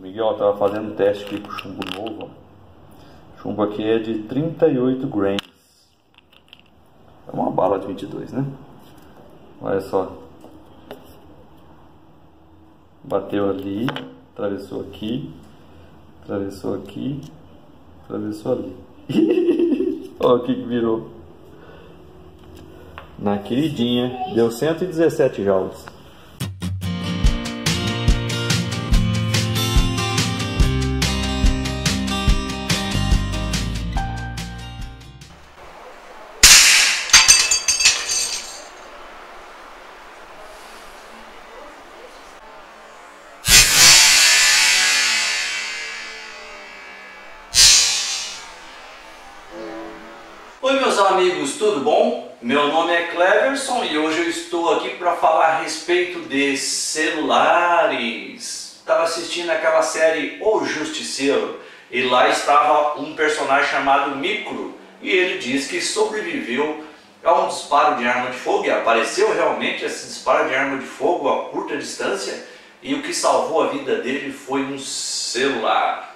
Miguel, estava fazendo um teste aqui com chumbo novo. O chumbo aqui é de 38 grains. É uma bala de 22, né? Olha só. Bateu ali, atravessou aqui, atravessou aqui, atravessou ali. Olha o que virou. Na queridinha, deu 117 joules. Oi meus amigos, tudo bom? Meu nome é Cleverson e hoje eu estou aqui para falar a respeito de celulares. Estava assistindo aquela série O Justiceiro e lá estava um personagem chamado Micro e ele diz que sobreviveu a um disparo de arma de fogo e apareceu realmente esse disparo de arma de fogo a curta distância e o que salvou a vida dele foi um celular.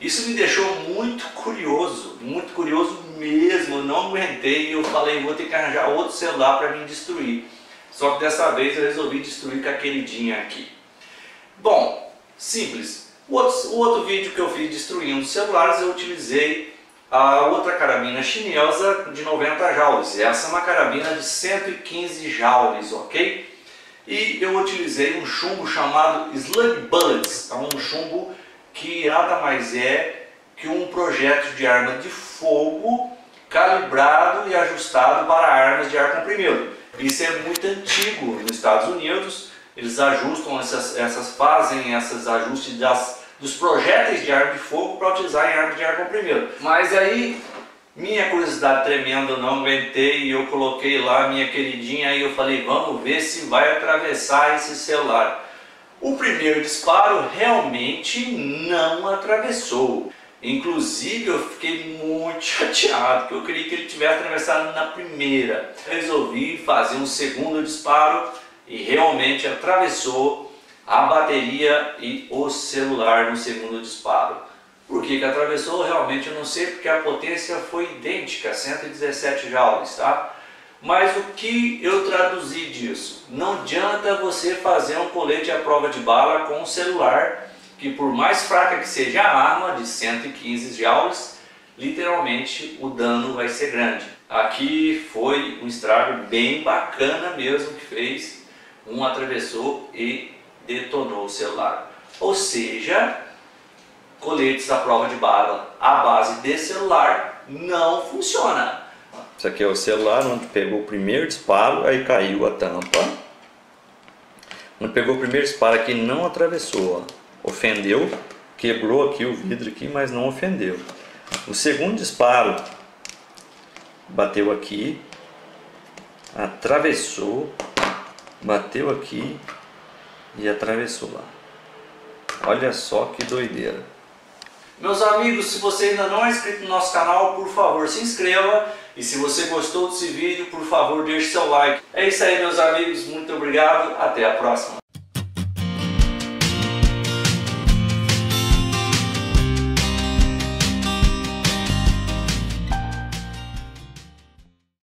Isso me deixou muito curioso mesmo, eu não aguentei e eu falei, vou ter que arranjar outro celular para me destruir. Só que dessa vez eu resolvi destruir com a queridinha aqui. Bom, simples. O outro vídeo que eu fiz destruindo celulares, eu utilizei a outra carabina chinesa de 90 joules. Essa é uma carabina de 115 joules, ok? E eu utilizei um chumbo chamado Slug Buds, é um chumbo que nada mais é que um projétil de arma de fogo calibrado e ajustado para armas de ar comprimido. Isso é muito antigo nos Estados Unidos, eles ajustam fazem esses ajustes dos projéteis de arma de fogo para utilizar em armas de ar comprimido. Mas aí, minha curiosidade tremenda, não aguentei e eu coloquei lá minha queridinha e eu falei, vamos ver se vai atravessar esse celular. O primeiro disparo realmente não atravessou. Inclusive eu fiquei muito chateado, porque eu queria que ele tivesse atravessado na primeira. Resolvi fazer um segundo disparo e realmente atravessou a bateria e o celular no segundo disparo. Por que que atravessou? Realmente eu não sei, porque a potência foi idêntica, 117 joules, tá? Mas o que eu traduzi disso? Não adianta você fazer um colete à prova de bala com um celular, que por mais fraca que seja a arma, de 115 joules, literalmente o dano vai ser grande. Aqui foi um estrago bem bacana mesmo que fez, um atravessou e detonou o celular. Ou seja, coletes à prova de bala à base de celular não funciona. Isso aqui é o celular onde pegou o primeiro disparo, aí caiu a tampa. Onde pegou o primeiro disparo aqui não atravessou, ó. Ofendeu, quebrou aqui o vidro aqui, mas não ofendeu. O segundo disparo bateu aqui, atravessou, bateu aqui e atravessou lá. Olha só que doideira. Meus amigos, se você ainda não é inscrito no nosso canal, por favor se inscreva. E se você gostou desse vídeo, por favor, deixe seu like. É isso aí, meus amigos. Muito obrigado. Até a próxima.